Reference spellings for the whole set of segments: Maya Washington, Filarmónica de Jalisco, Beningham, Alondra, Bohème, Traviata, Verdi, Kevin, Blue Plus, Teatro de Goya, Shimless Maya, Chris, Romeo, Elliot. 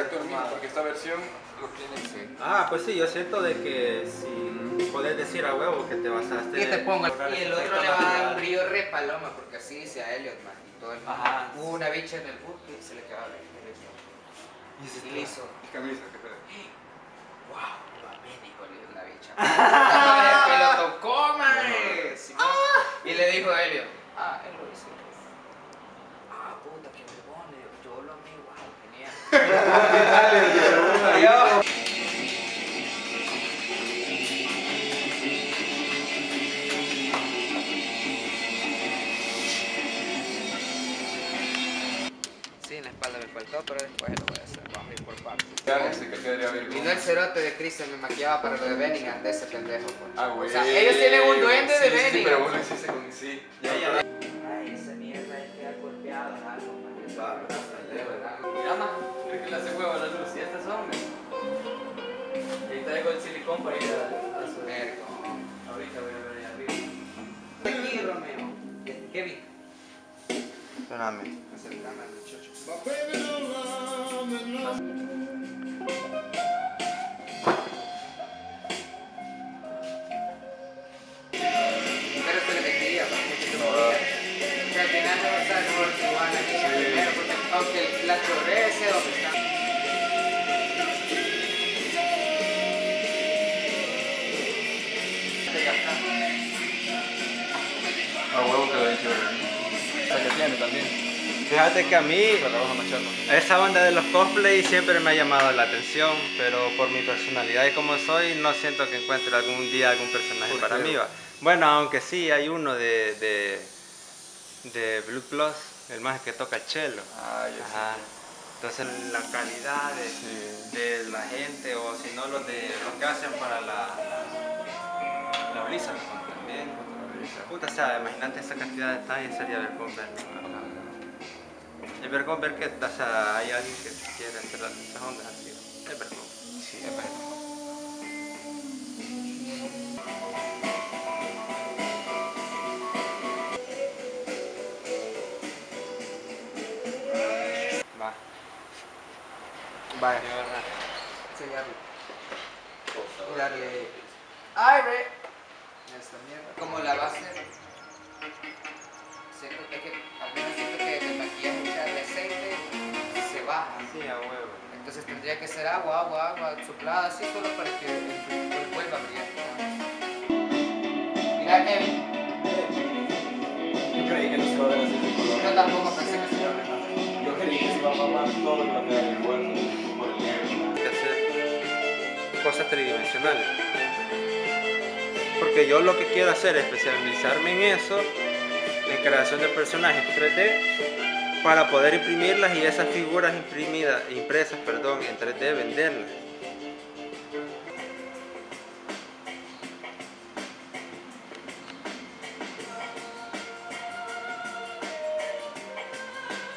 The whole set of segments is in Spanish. exacto, el mismo, porque esta versión lo tiene que... Ah, pues sí, yo siento de que si podés decir a huevo que te basaste... Que te ponga... Y el otro le va a dar un brillo re paloma, porque así dice a Elliot, man, y todo el mundo. Ajá. Hubo una bicha en el bus y se le quedaba bien. Y listo. Y camisa, que pedo. Wow, lo aménico le dio la bicha. ¡Que lo tocó, man! Y le dijo a Elliot, ah, él lo hizo. Ah, puta, que me pone, yo lo amé, wow, genial. Sí, en la espalda me faltó, pero después lo voy a hacer, vamos a ir por partes. Y no el cerote de Chris me maquillaba para lo de Beningham, de ese pendejo. Ah, güey. O sea, ellos tienen un duende de Beningham. Sí, pero vos lo hiciste con... Sí, ya. Para ir a su merco. Ahorita voy a ver arriba. Aquí, Romeo. Kevin. Espérame. Acercame al muchacho. Pero esto le metía, porque al final no va a estar mejor que igual aquí primero, porque aunque la correa sea donde está. A huevo que lo he hecho. Esa que tiene también. Fíjate que a mí esa banda de los cosplays siempre me ha llamado la atención, pero por mi personalidad y como soy, no siento que encuentre algún día algún personaje para mí. Va. Bueno, aunque sí, hay uno de Blue Plus, el más que toca el cello. Ah, yo sé. Entonces la calidad de la gente, o si no, los que hacen para la brisa también. Puta, o sea, imagínate esa cantidad de detalles, sería ver con ver. Es ver con ver que, o sea, hay alguien que quiere hacer esas ondas así. Es ver con. Sí, es ver con. Va. Vaya. Enseñarle. Y darle aire. Esta mierda. Como la base, siento que al menos siento que el maquillaje, o sea, el aceite se baja. Sí, a huevo. Entonces tendría que ser agua soplada así solo para que el vuelva a brillar. Mira, Kevin. Yo creí que no se iba a ver así de color. Yo tampoco pensé que se iba a ver así. Yo creí que se iba a mamar todo el papel del cuerpo por el negro. Hay que hacer cosas tridimensionales. Porque yo lo que quiero hacer es especializarme en eso, en creación de personajes 3D, para poder imprimirlas y esas figuras impresas, en 3D venderlas.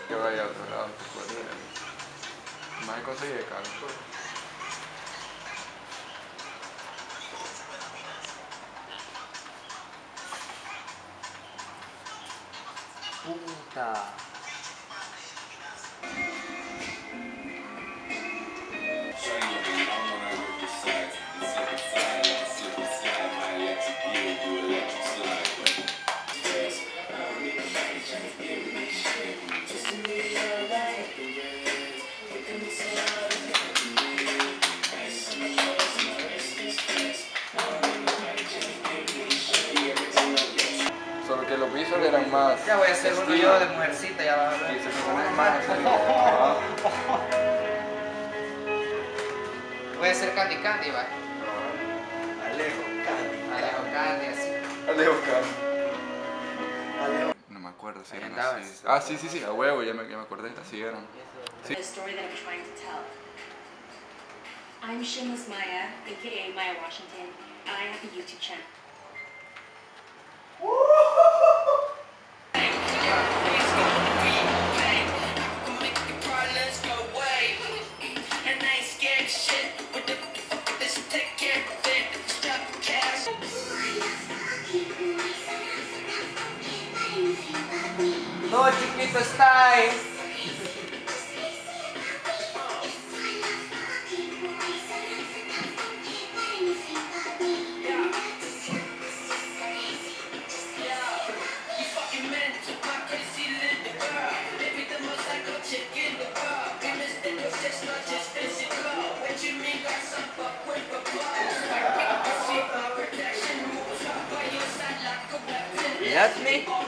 Yo voy a otro lado, más conseguí de cargo. Puta. Los visuales eran más... Ya voy a hacer uno yo de mujercita, ya va a ver. Sí, voy a hacer Candy Candy, va. Alejo Candy, así. No me acuerdo si eran así. Ah, sí, a huevo, ya me acordé, así eran. Sí. The story that I'm trying to tell. I'm Shimless Maya, aka Maya Washington, and I have a YouTube channel. No, chiquito, está ahí. That's me.